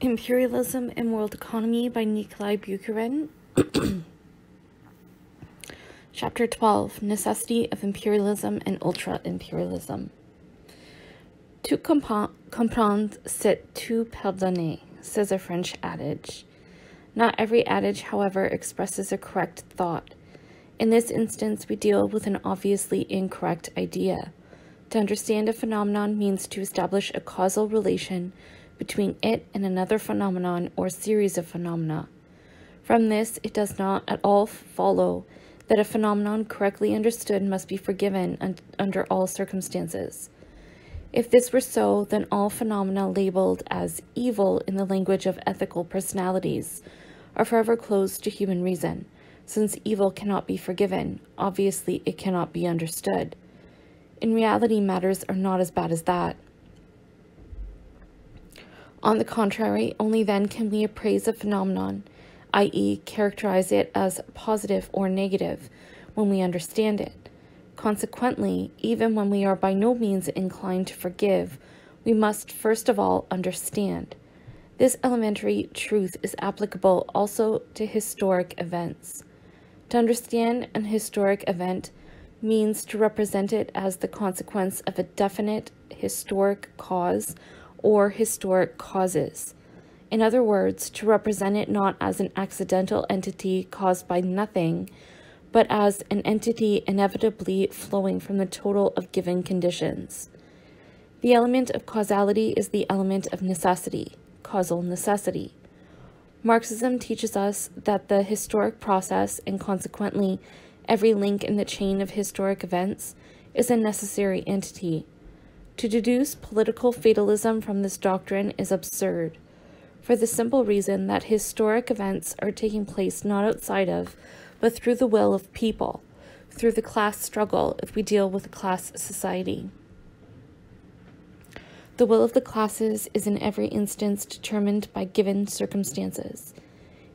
Imperialism and World Economy by Nikolai Bukharin. Chapter 12, Necessity of Imperialism and Ultra-Imperialism. Tout comprendre, c'est tout pardonner, says a French adage. Not every adage, however, expresses a correct thought. In this instance, we deal with an obviously incorrect idea. To understand a phenomenon means to establish a causal relation between it and another phenomenon or series of phenomena. From this, it does not at all follow that a phenomenon correctly understood must be forgiven under all circumstances. If this were so, then all phenomena labeled as evil in the language of ethical personalities are forever closed to human reason, since evil cannot be forgiven. Obviously, it cannot be understood. In reality, matters are not as bad as that. On the contrary, only then can we appraise a phenomenon, i.e., characterize it as positive or negative, when we understand it. Consequently, even when we are by no means inclined to forgive, we must first of all understand. This elementary truth is applicable also to historic events. To understand an historic event means to represent it as the consequence of a definite historic cause or historic causes. In other words, to represent it not as an accidental entity caused by nothing, but as an entity inevitably flowing from the total of given conditions. The element of causality is the element of necessity, causal necessity. Marxism teaches us that the historic process, and consequently every link in the chain of historic events, is a necessary entity. To deduce political fatalism from this doctrine is absurd, for the simple reason that historic events are taking place not outside of, but through the will of people, through the class struggle if we deal with a class society. The will of the classes is in every instance determined by given circumstances.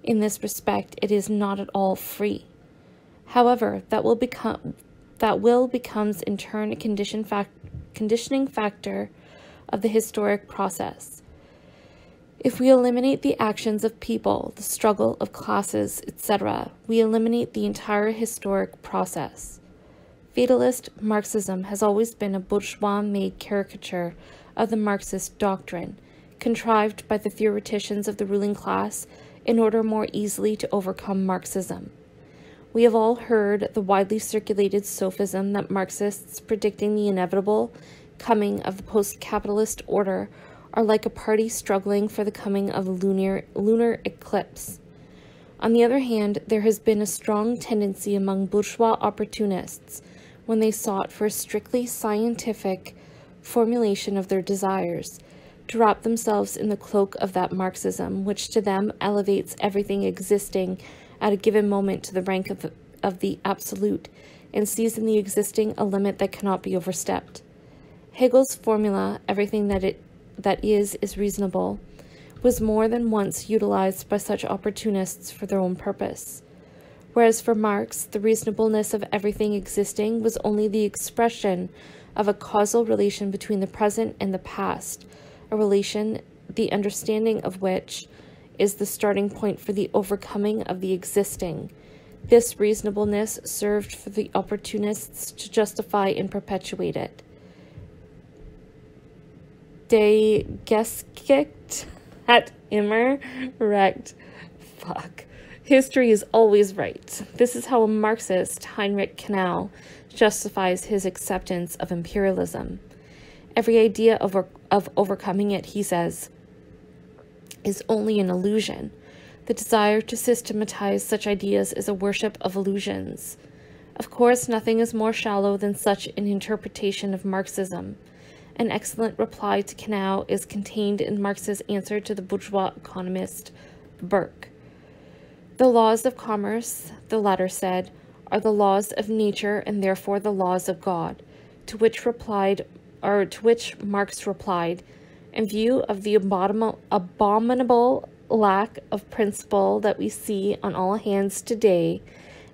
In this respect, it is not at all free. However, that will becomes in turn a conditioning factor of the historic process. If we eliminate the actions of people, the struggle of classes, etc., we eliminate the entire historic process. Fatalist Marxism has always been a bourgeois-made caricature of the Marxist doctrine, contrived by the theoreticians of the ruling class in order more easily to overcome Marxism. We have all heard the widely circulated sophism that Marxists predicting the inevitable coming of the post-capitalist order are like a party struggling for the coming of a lunar eclipse. On the other hand, there has been a strong tendency among bourgeois opportunists when they sought for a strictly scientific formulation of their desires, to wrap themselves in the cloak of that Marxism, which to them elevates everything existing at a given moment to the rank of the absolute, and sees in the existing a limit that cannot be overstepped. Hegel's formula, everything that is reasonable, was more than once utilized by such opportunists for their own purpose. Whereas for Marx, the reasonableness of everything existing was only the expression of a causal relation between the present and the past, a relation the understanding of which is the starting point for the overcoming of the existing. This reasonableness served for the opportunists to justify and perpetuate it. De Geskicht hat immer recht. Fuck. History is always right. This is how a Marxist, Heinrich Cunow, justifies his acceptance of imperialism. Every idea of overcoming it, he says, is only an illusion. The desire to systematize such ideas is a worship of illusions. Of course, nothing is more shallow than such an interpretation of Marxism. An excellent reply to Cunow is contained in Marx's answer to the bourgeois economist Burke. The laws of commerce, the latter said, are the laws of nature and therefore the laws of God, to which Marx replied, in view of the abominable lack of principle that we see on all hands today,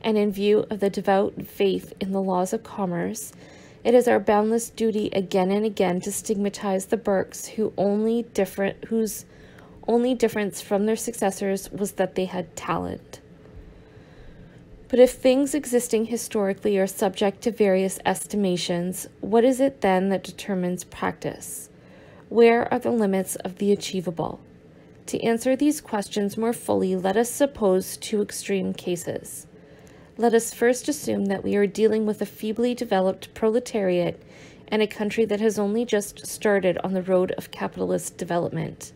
and in view of the devout faith in the laws of commerce, it is our boundless duty again and again to stigmatize the Burkes whose only difference from their successors was that they had talent. But if things existing historically are subject to various estimations, what is it then that determines practice? Where are the limits of the achievable? To answer these questions more fully, let us suppose two extreme cases. Let us first assume that we are dealing with a feebly developed proletariat and a country that has only just started on the road of capitalist development.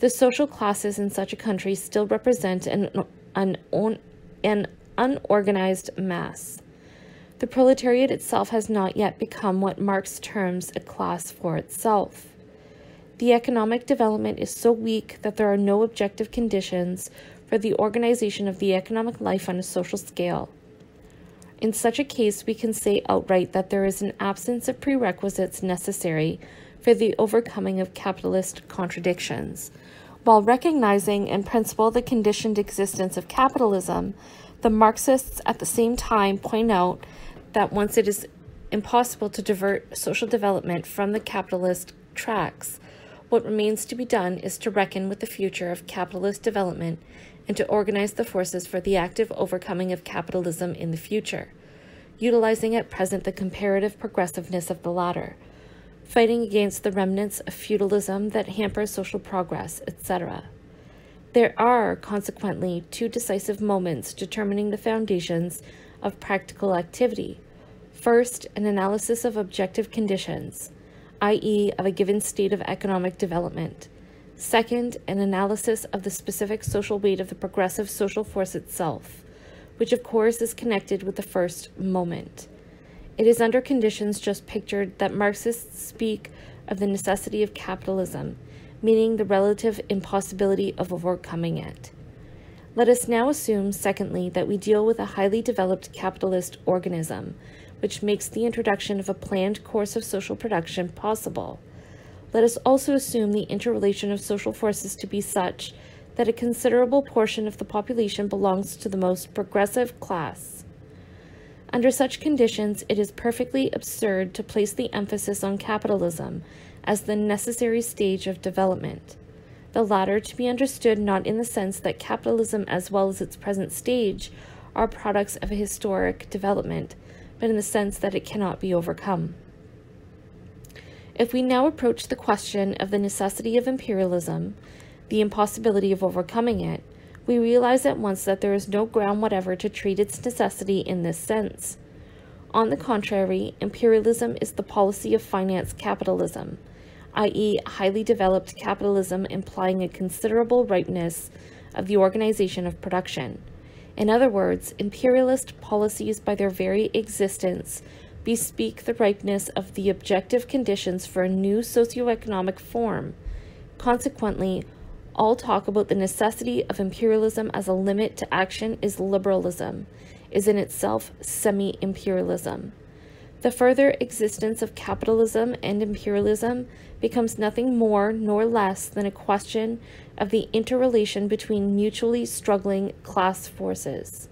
The social classes in such a country still represent an unorganized mass. The proletariat itself has not yet become what Marx terms a class for itself. The economic development is so weak that there are no objective conditions for the organization of the economic life on a social scale. In such a case, we can say outright that there is an absence of prerequisites necessary for the overcoming of capitalist contradictions. While recognizing in principle the conditioned existence of capitalism, the Marxists at the same time point out that once it is impossible to divert social development from the capitalist tracks, what remains to be done is to reckon with the future of capitalist development and to organize the forces for the active overcoming of capitalism in the future, utilizing at present the comparative progressiveness of the latter, fighting against the remnants of feudalism that hamper social progress, etc. There are, consequently, two decisive moments determining the foundations of practical activity. First, an analysis of objective conditions, i.e., of a given state of economic development. Second, an analysis of the specific social weight of the progressive social force itself, which of course is connected with the first moment. It is under conditions just pictured that Marxists speak of the necessity of capitalism, meaning the relative impossibility of overcoming it. Let us now assume, secondly, that we deal with a highly developed capitalist organism, which makes the introduction of a planned course of social production possible. Let us also assume the interrelation of social forces to be such that a considerable portion of the population belongs to the most progressive class. Under such conditions, it is perfectly absurd to place the emphasis on capitalism as the necessary stage of development, the latter to be understood not in the sense that capitalism as well as its present stage are products of a historic development, but in the sense that it cannot be overcome. If we now approach the question of the necessity of imperialism, the impossibility of overcoming it, we realize at once that there is no ground whatever to treat its necessity in this sense. On the contrary, imperialism is the policy of finance capitalism, i.e., highly developed capitalism implying a considerable ripeness of the organization of production. In other words, imperialist policies by their very existence bespeak the ripeness of the objective conditions for a new socioeconomic form. Consequently, all talk about the necessity of imperialism as a limit to action is liberalism, is in itself semi-imperialism. The further existence of capitalism and imperialism becomes nothing more nor less than a question of the interrelation between mutually struggling class forces.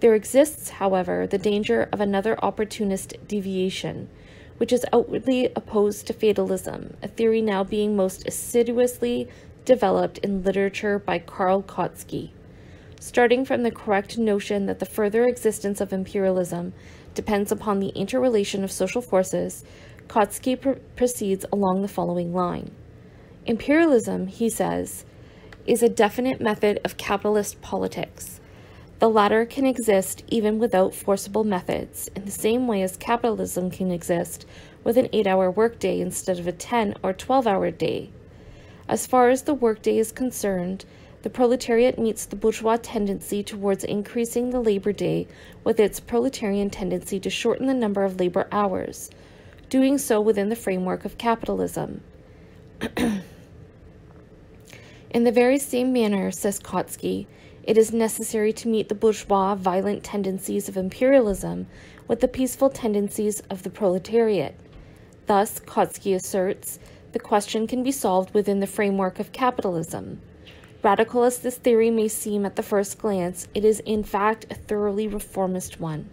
There exists, however, the danger of another opportunist deviation, which is outwardly opposed to fatalism, a theory now being most assiduously developed in literature by Karl Kautsky. Starting from the correct notion that the further existence of imperialism depends upon the interrelation of social forces, Kautsky proceeds along the following line. Imperialism, he says, is a definite method of capitalist politics. The latter can exist even without forcible methods, in the same way as capitalism can exist with an 8-hour workday instead of a 10 or 12-hour day. As far as the workday is concerned, the proletariat meets the bourgeois tendency towards increasing the labor day with its proletarian tendency to shorten the number of labor hours, doing so within the framework of capitalism. In the very same manner, says Kautsky, it is necessary to meet the bourgeois violent tendencies of imperialism with the peaceful tendencies of the proletariat. Thus, Kautsky asserts, the question can be solved within the framework of capitalism. Radical as this theory may seem at the first glance, it is in fact a thoroughly reformist one.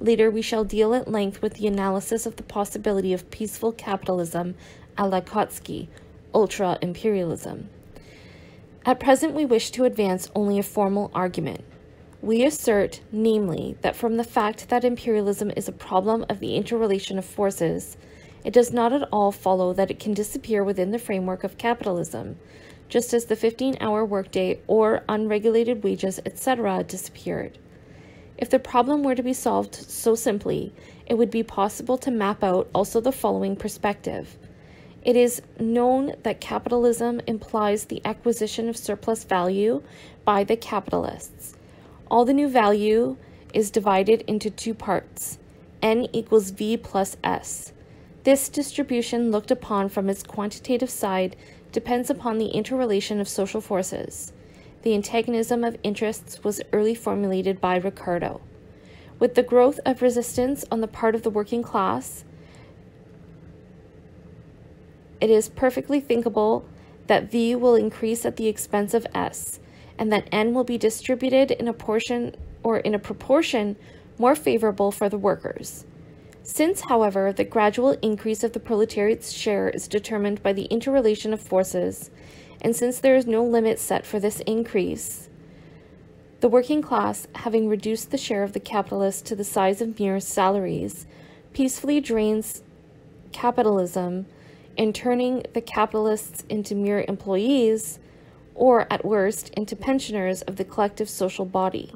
Later we shall deal at length with the analysis of the possibility of peaceful capitalism a la Kautsky, ultra-imperialism. At present, we wish to advance only a formal argument. We assert, namely, that from the fact that imperialism is a problem of the interrelation of forces, it does not at all follow that it can disappear within the framework of capitalism, just as the 15-hour workday or unregulated wages, etc., disappeared. If the problem were to be solved so simply, it would be possible to map out also the following perspective. It is known that capitalism implies the acquisition of surplus value by the capitalists. All the new value is divided into two parts, N equals V plus S. This distribution, looked upon from its quantitative side, depends upon the interrelation of social forces. The antagonism of interests was early formulated by Ricardo. With the growth of resistance on the part of the working class, it is perfectly thinkable that V will increase at the expense of S, and that N will be distributed in a portion or in a proportion more favorable for the workers. Since, however, the gradual increase of the proletariat's share is determined by the interrelation of forces, and since there is no limit set for this increase, the working class, having reduced the share of the capitalist to the size of mere salaries, peacefully drains capitalism, and turning the capitalists into mere employees, or at worst, into pensioners of the collective social body.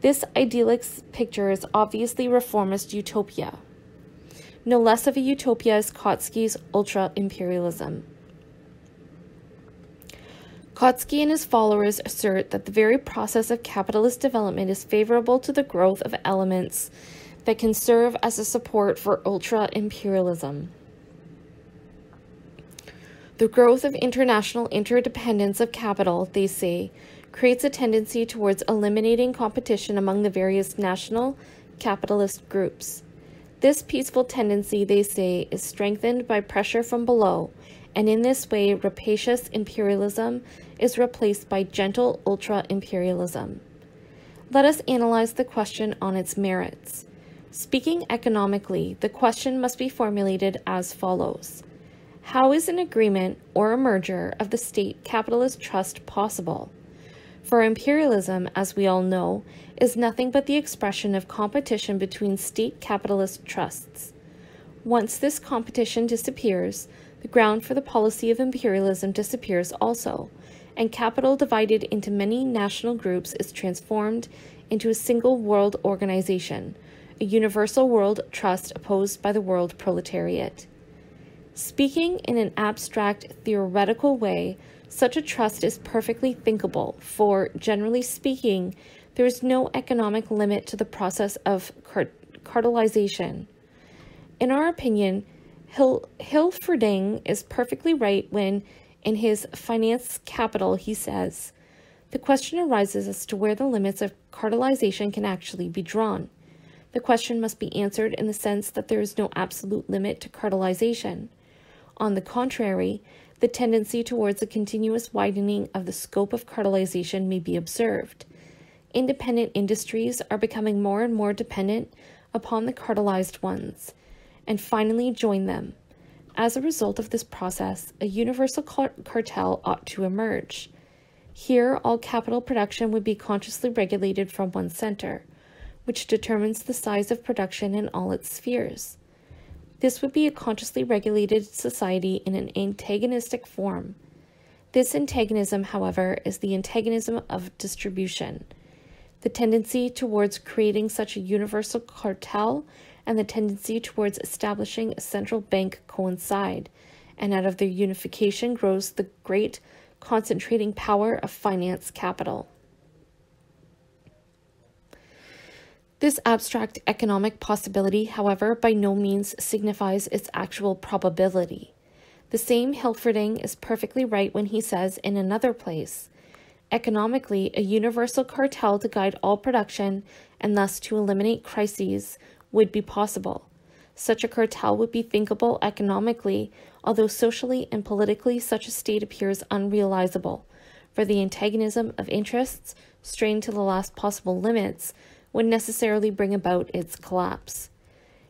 This idyllic picture is obviously reformist utopia. No less of a utopia is Kautsky's ultra-imperialism. Kautsky and his followers assert that the very process of capitalist development is favorable to the growth of elements that can serve as a support for ultra-imperialism. The growth of international interdependence of capital, they say, creates a tendency towards eliminating competition among the various national capitalist groups. This peaceful tendency, they say, is strengthened by pressure from below, and in this way, rapacious imperialism is replaced by gentle ultra-imperialism. Let us analyze the question on its merits. Speaking economically, the question must be formulated as follows. How is an agreement or a merger of the state-capitalist trust possible? For imperialism, as we all know, is nothing but the expression of competition between state-capitalist trusts. Once this competition disappears, the ground for the policy of imperialism disappears also, and capital divided into many national groups is transformed into a single world organization, a universal world trust opposed by the world proletariat. Speaking in an abstract, theoretical way, such a trust is perfectly thinkable, for, generally speaking, there is no economic limit to the process of cartelization. In our opinion, Hilferding is perfectly right when, in his Finance Capital, he says, "The question arises as to where the limits of cartelization can actually be drawn. The question must be answered in the sense that there is no absolute limit to cartelization. On the contrary, the tendency towards a continuous widening of the scope of cartelization may be observed. Independent industries are becoming more and more dependent upon the cartelized ones, and finally join them. As a result of this process, a universal cartel ought to emerge. Here, all capital production would be consciously regulated from one center, which determines the size of production in all its spheres. This would be a consciously regulated society in an antagonistic form. This antagonism, however, is the antagonism of distribution. The tendency towards creating such a universal cartel and the tendency towards establishing a central bank coincide, and out of their unification grows the great concentrating power of finance capital." This abstract economic possibility, however, by no means signifies its actual probability. The same Hilferding is perfectly right when he says in another place, "Economically, a universal cartel to guide all production and thus to eliminate crises would be possible. Such a cartel would be thinkable economically, although socially and politically such a state appears unrealizable, for the antagonism of interests, strained to the last possible limits, would necessarily bring about its collapse.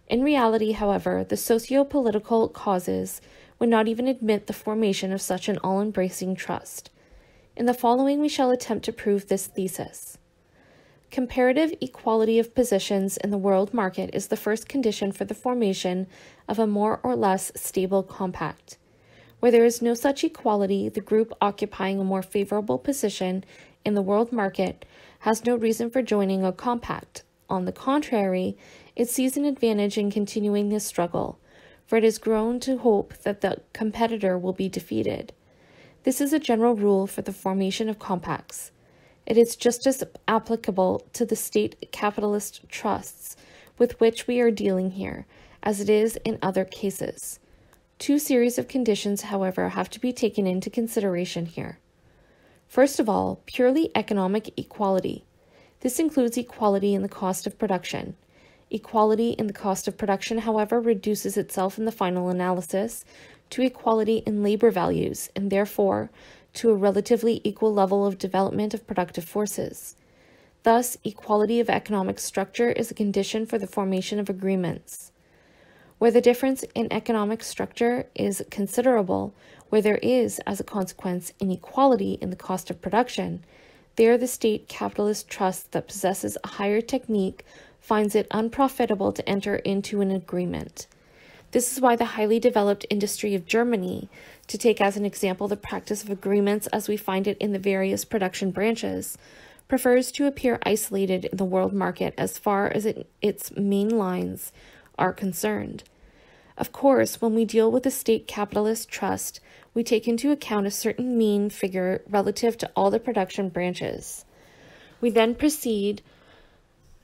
In reality, however, the socio-political causes would not even admit the formation of such an all-embracing trust. In the following, we shall attempt to prove this thesis. Comparative equality of positions in the world market is the first condition for the formation of a more or less stable compact. Where there is no such equality, the group occupying a more favorable position in the world market has no reason for joining a compact. On the contrary, it sees an advantage in continuing this struggle, for it has grown to hope that the competitor will be defeated. This is a general rule for the formation of compacts. It is just as applicable to the state capitalist trusts with which we are dealing here, as it is in other cases. Two series of conditions, however, have to be taken into consideration here. First of all, purely economic equality. This includes equality in the cost of production. Equality in the cost of production, however, reduces itself in the final analysis to equality in labor values, and therefore to a relatively equal level of development of productive forces. Thus, equality of economic structure is a condition for the formation of agreements. Where the difference in economic structure is considerable, where there is, as a consequence, inequality in the cost of production, there the state capitalist trust that possesses a higher technique finds it unprofitable to enter into an agreement. This is why the highly developed industry of Germany, to take as an example the practice of agreements as we find it in the various production branches, prefers to appear isolated in the world market as far as its main lines are concerned. Of course, when we deal with a state capitalist trust, we take into account a certain mean figure relative to all the production branches. We then proceed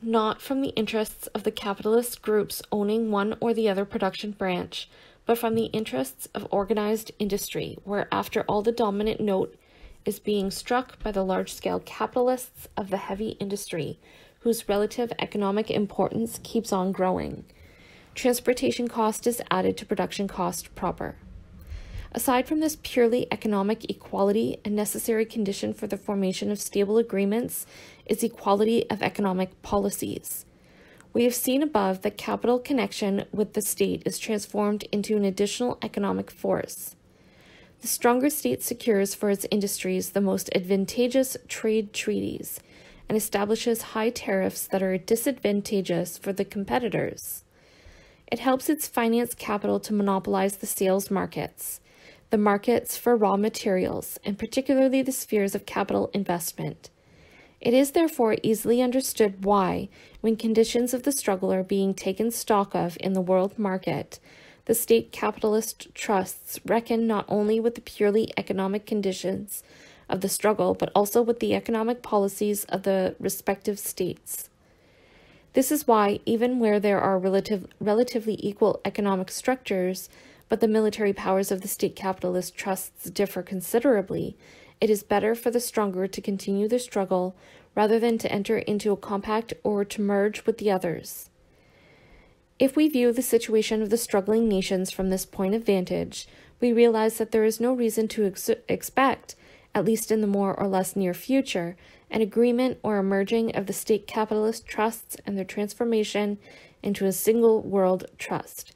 not from the interests of the capitalist groups owning one or the other production branch, but from the interests of organized industry, where after all the dominant note is being struck by the large-scale capitalists of the heavy industry, whose relative economic importance keeps on growing. Transportation cost is added to production cost proper. Aside from this purely economic equality, a necessary condition for the formation of stable agreements is equality of economic policies. We have seen above that capital connection with the state is transformed into an additional economic force. The stronger state secures for its industries the most advantageous trade treaties and establishes high tariffs that are disadvantageous for the competitors. It helps its finance capital to monopolize the sales markets, the markets for raw materials, and particularly the spheres of capital investment. It is therefore easily understood why, when conditions of the struggle are being taken stock of in the world market, the state capitalist trusts reckon not only with the purely economic conditions of the struggle, but also with the economic policies of the respective states. This is why, even where there are relatively equal economic structures, but the military powers of the state capitalist trusts differ considerably, it is better for the stronger to continue the struggle rather than to enter into a compact or to merge with the others. If we view the situation of the struggling nations from this point of vantage, we realize that there is no reason to expect, at least in the more or less near future, an agreement or a merging of the state capitalist trusts and their transformation into a single world trust.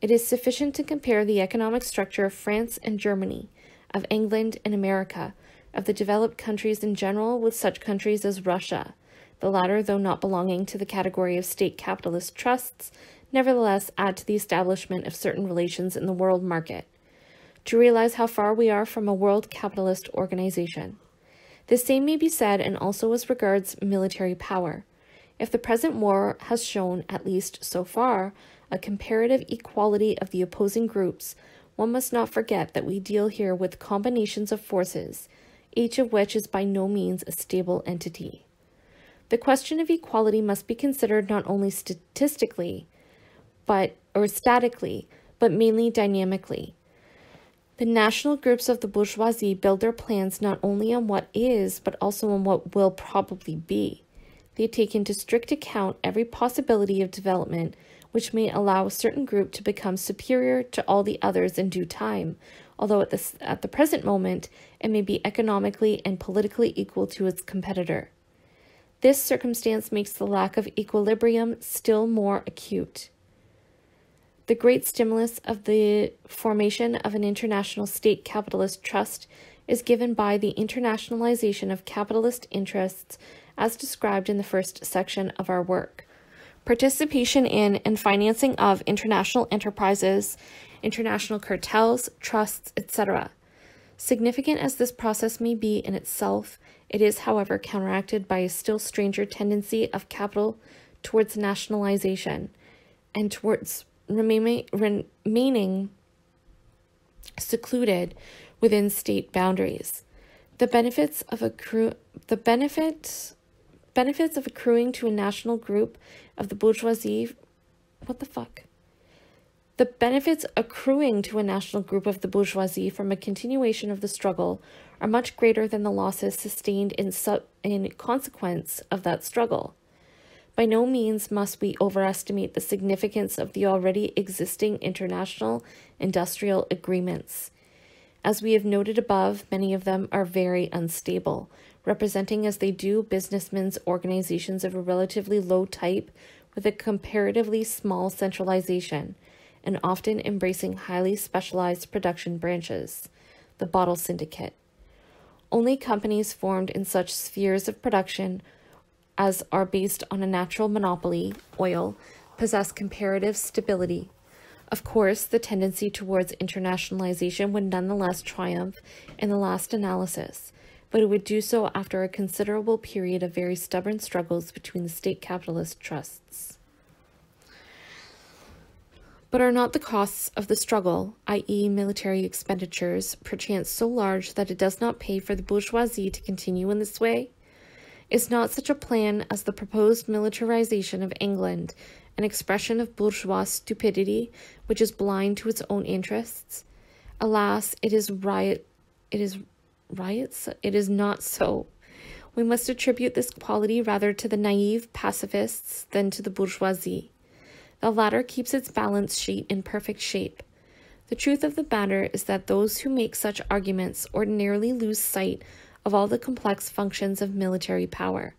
It is sufficient to compare the economic structure of France and Germany, of England and America, of the developed countries in general with such countries as Russia, the latter, though not belonging to the category of state capitalist trusts, nevertheless add to the establishment of certain relations in the world market, to realize how far we are from a world capitalist organization. The same may be said and also as regards military power. If the present war has shown, at least so far, a comparative equality of the opposing groups, one must not forget that we deal here with combinations of forces, each of which is by no means a stable entity. The question of equality must be considered not only statistically, or statically, but mainly dynamically. The national groups of the bourgeoisie build their plans not only on what is, but also on what will probably be. They take into strict account every possibility of development which may allow a certain group to become superior to all the others in due time, although at the present moment it may be economically and politically equal to its competitor. This circumstance makes the lack of equilibrium still more acute. The great stimulus of the formation of an international state capitalist trust is given by the internationalization of capitalist interests as described in the first section of our work. Participation in and financing of international enterprises, international cartels, trusts, etc. Significant as this process may be in itself, it is, however, counteracted by a still stranger tendency of capital towards nationalization and towards remaining secluded within state boundaries. The benefits of accruing to a national group of the bourgeoisie, The benefits accruing to a national group of the bourgeoisie from a continuation of the struggle are much greater than the losses sustained in consequence of that struggle. By no means must we overestimate the significance of the already existing international industrial agreements. As we have noted above, many of them are very unstable, representing as they do businessmen's organizations of a relatively low type with a comparatively small centralization, and often embracing highly specialized production branches, the bottle syndicate. Only companies formed in such spheres of production as are based on a natural monopoly, oil, possess comparative stability. Of course, the tendency towards internationalization would nonetheless triumph in the last analysis, but it would do so after a considerable period of very stubborn struggles between the state capitalist trusts. But are not the costs of the struggle, i.e. military expenditures, perchance so large that it does not pay for the bourgeoisie to continue in this way? Is not such a plan as the proposed militarization of England an expression of bourgeois stupidity which is blind to its own interests? Alas, it is not so. We must attribute this quality rather to the naive pacifists than to the bourgeoisie. The latter keeps its balance sheet in perfect shape. The truth of the matter is that those who make such arguments ordinarily lose sight of all the complex functions of military power.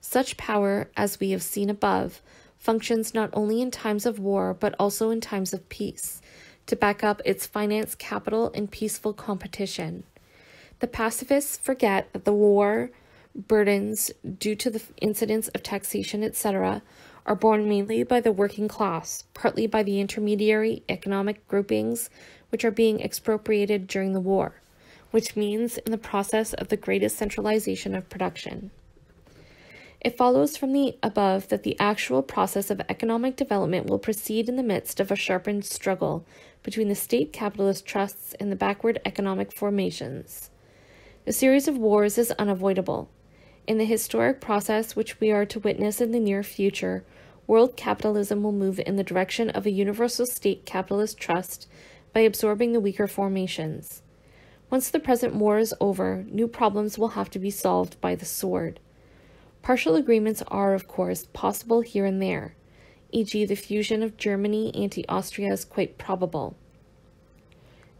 Such power, as we have seen above, functions not only in times of war but also in times of peace, to back up its finance capital in peaceful competition. The pacifists forget that the war burdens due to the incidence of taxation, etc., are borne mainly by the working class, partly by the intermediary economic groupings which are being expropriated during the war, which means in the process of the greatest centralization of production. It follows from the above that the actual process of economic development will proceed in the midst of a sharpened struggle between the state capitalist trusts and the backward economic formations. A series of wars is unavoidable. In the historic process which we are to witness in the near future, world capitalism will move in the direction of a universal state capitalist trust by absorbing the weaker formations. Once the present war is over, new problems will have to be solved by the sword. Partial agreements are, of course, possible here and there, e.g. the fusion of Germany anti Austria is quite probable.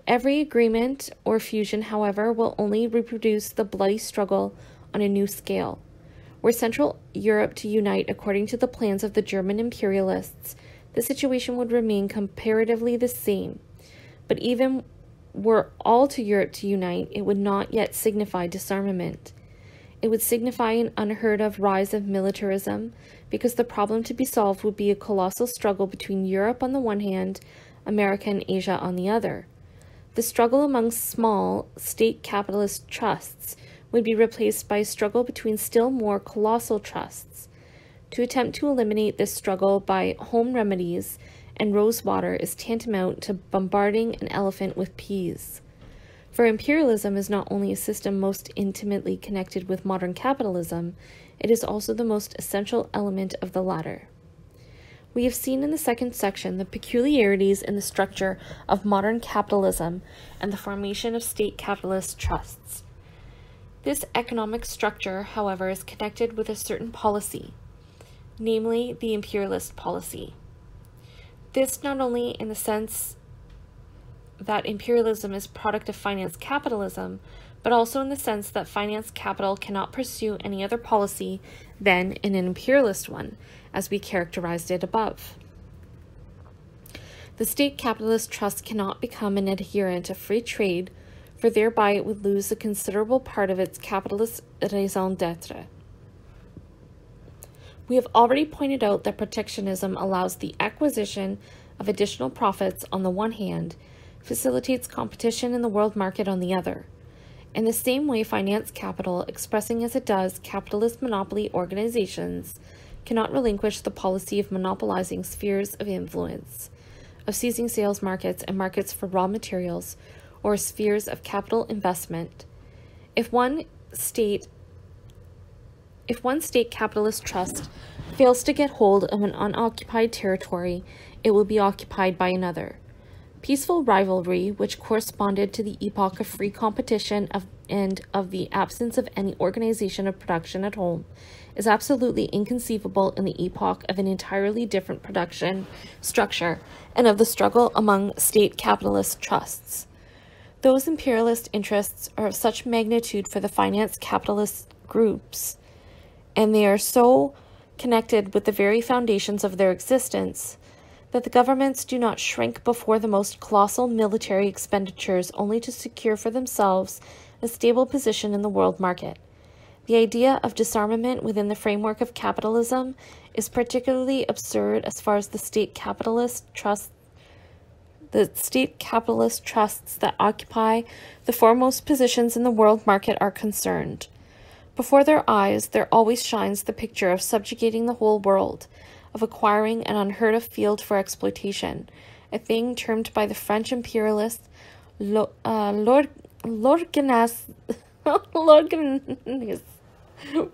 Every agreement or fusion, however, will only reproduce the bloody struggle on a new scale. Were Central Europe to unite according to the plans of the German imperialists, the situation would remain comparatively the same, but even were all to Europe to unite, it would not yet signify disarmament. It would signify an unheard-of rise of militarism, because the problem to be solved would be a colossal struggle between Europe on the one hand, America and Asia on the other. The struggle among small state capitalist trusts would be replaced by a struggle between still more colossal trusts. To attempt to eliminate this struggle by home remedies and rose water is tantamount to bombarding an elephant with peas. For imperialism is not only a system most intimately connected with modern capitalism, it is also the most essential element of the latter. We have seen in the second section the peculiarities in the structure of modern capitalism and the formation of state capitalist trusts. This economic structure, however, is connected with a certain policy, namely the imperialist policy. This not only in the sense that imperialism is product of finance capitalism, but also in the sense that finance capital cannot pursue any other policy than in an imperialist one, as we characterized it above. The state capitalist trust cannot become an adherent of free trade, for thereby it would lose a considerable part of its capitalist raison d'etre. We have already pointed out that protectionism allows the acquisition of additional profits on the one hand, facilitates competition in the world market on the other. In the same way, finance capital, expressing as it does capitalist monopoly organizations, cannot relinquish the policy of monopolizing spheres of influence, of seizing sales markets and markets for raw materials, or spheres of capital investment. If one state capitalist trust fails to get hold of an unoccupied territory, it will be occupied by another. Peaceful rivalry, which corresponded to the epoch of free competition and of the absence of any organization of production at home, is absolutely inconceivable in the epoch of an entirely different production structure and of the struggle among state capitalist trusts. Those imperialist interests are of such magnitude for the finance capitalist groups, and they are so connected with the very foundations of their existence, that the governments do not shrink before the most colossal military expenditures only to secure for themselves a stable position in the world market. The idea of disarmament within the framework of capitalism is particularly absurd as far as the state capitalist trusts that occupy the foremost positions in the world market are concerned. Before their eyes, there always shines the picture of subjugating the whole world, of acquiring an unheard-of field for exploitation, a thing termed by the French imperialists l'organisation,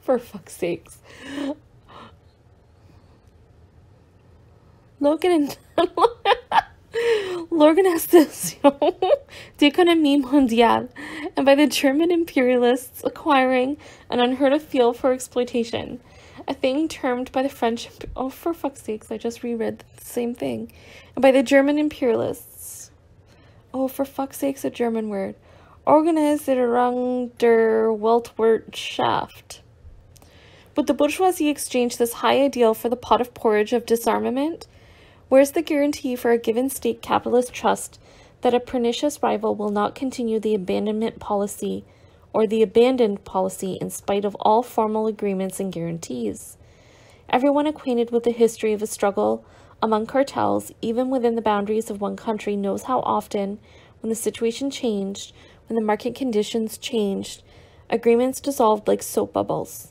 for fuck's sakes, l'organisation d'économie mondiale, and by the German imperialists, acquiring an unheard-of field for exploitation. A thing termed by the French... Oh, for fuck's sakes, I just reread the same thing. And by the German imperialists. Oh, for fuck's sakes, a German word. Organisierung der Weltwirtschaft. Would the bourgeoisie exchange this high ideal for the pot of porridge of disarmament? Where's the guarantee for a given state capitalist trust that a pernicious rival will not continue the abandonment policy, or the abandoned policy, in spite of all formal agreements and guarantees? Everyone acquainted with the history of a struggle among cartels, even within the boundaries of one country, knows how often, when the situation changed, when the market conditions changed, agreements dissolved like soap bubbles.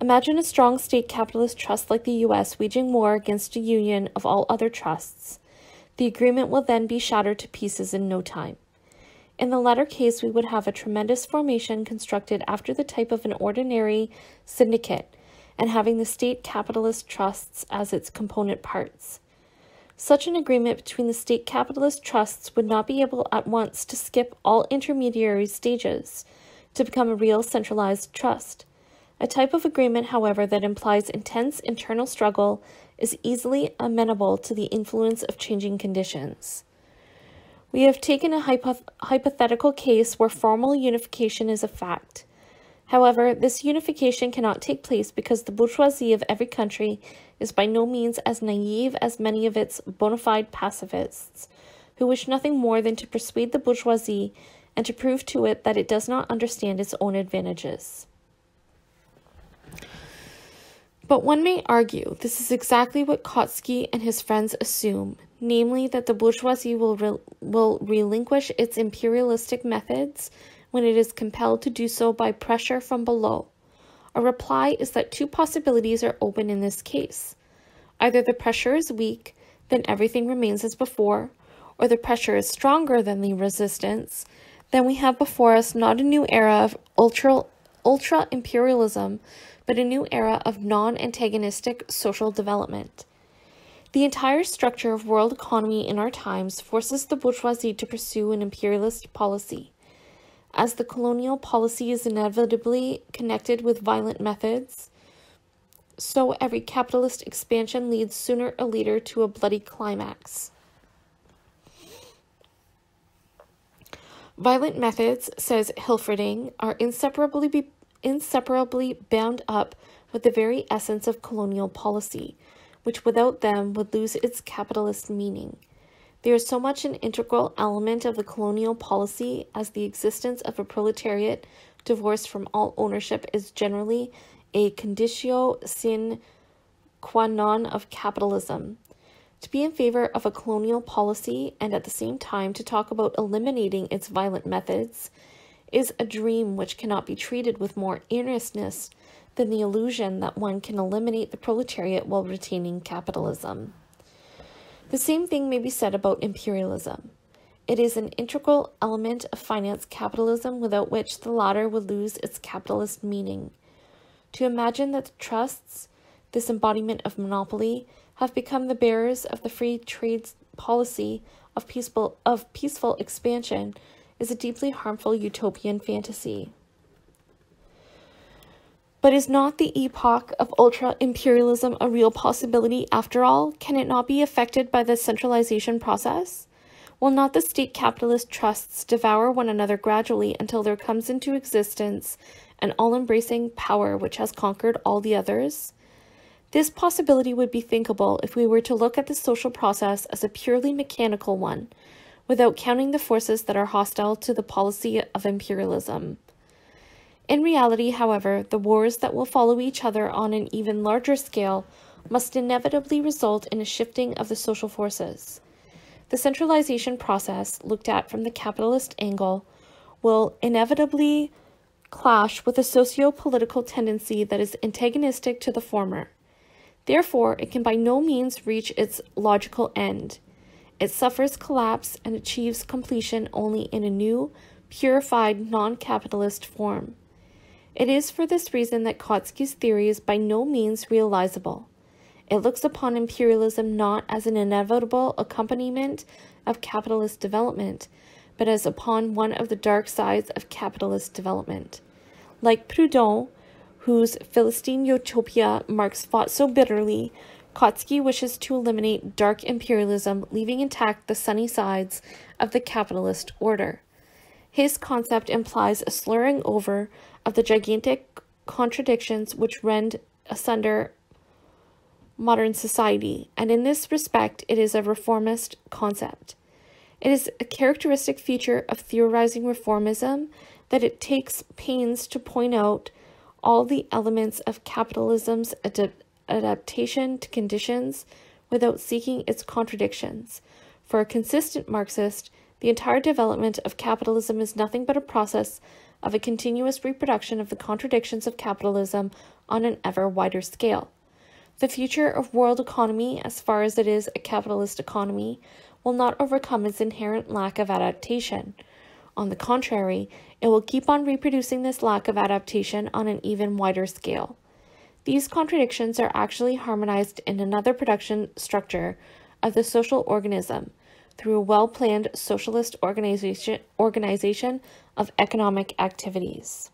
Imagine a strong state capitalist trust like the US waging war against a union of all other trusts. The agreement will then be shattered to pieces in no time. In the latter case, we would have a tremendous formation constructed after the type of an ordinary syndicate, and having the state capitalist trusts as its component parts. Such an agreement between the state capitalist trusts would not be able at once to skip all intermediary stages to become a real centralized trust. A type of agreement, however, that implies intense internal struggle is easily amenable to the influence of changing conditions. We have taken a hypothetical case where formal unification is a fact. However, this unification cannot take place because the bourgeoisie of every country is by no means as naive as many of its bona fide pacifists, who wish nothing more than to persuade the bourgeoisie and to prove to it that it does not understand its own advantages. But one may argue this is exactly what Kautsky and his friends assume, namely that the bourgeoisie will relinquish its imperialistic methods when it is compelled to do so by pressure from below. A reply is that two possibilities are open in this case. Either the pressure is weak, then everything remains as before, or the pressure is stronger than the resistance, then we have before us not a new era of ultra-imperialism, but a new era of non-antagonistic social development. The entire structure of world economy in our times forces the bourgeoisie to pursue an imperialist policy. As the colonial policy is inevitably connected with violent methods, so every capitalist expansion leads sooner or later to a bloody climax. Violent methods, says Hilferding, are inseparably bound up with the very essence of colonial policy, which without them would lose its capitalist meaning. They are so much an integral element of the colonial policy as the existence of a proletariat divorced from all ownership is generally a conditio sine qua non of capitalism. To be in favor of a colonial policy and at the same time to talk about eliminating its violent methods is a dream which cannot be treated with more earnestness than the illusion that one can eliminate the proletariat while retaining capitalism. The same thing may be said about imperialism. It is an integral element of finance capitalism without which the latter would lose its capitalist meaning. To imagine that the trusts, this embodiment of monopoly, have become the bearers of the free trade policy of peaceful expansion is a deeply harmful utopian fantasy. But is not the epoch of ultra-imperialism a real possibility after all? Can it not be affected by the centralization process? Will not the state capitalist trusts devour one another gradually until there comes into existence an all-embracing power which has conquered all the others? This possibility would be thinkable if we were to look at the social process as a purely mechanical one, without counting the forces that are hostile to the policy of imperialism. In reality, however, the wars that will follow each other on an even larger scale must inevitably result in a shifting of the social forces. The centralization process, looked at from the capitalist angle, will inevitably clash with a socio-political tendency that is antagonistic to the former. Therefore, it can by no means reach its logical end. It suffers collapse and achieves completion only in a new, purified, non-capitalist form. It is for this reason that Kautsky's theory is by no means realizable. It looks upon imperialism not as an inevitable accompaniment of capitalist development, but as upon one of the dark sides of capitalist development. Like Proudhon, whose Philistine utopia Marx fought so bitterly, Kautsky wishes to eliminate dark imperialism, leaving intact the sunny sides of the capitalist order. His concept implies a slurring over of the gigantic contradictions which rend asunder modern society, and in this respect it is a reformist concept. It is a characteristic feature of theorizing reformism that it takes pains to point out all the elements of capitalism's adaptation to conditions without seeking its contradictions. For a consistent Marxist, the entire development of capitalism is nothing but a process of a continuous reproduction of the contradictions of capitalism on an ever wider scale. The future of world economy, as far as it is a capitalist economy, will not overcome its inherent lack of adaptation. On the contrary, it will keep on reproducing this lack of adaptation on an even wider scale. These contradictions are actually harmonized in another production structure of the social organism through a well-planned socialist organization of economic activities.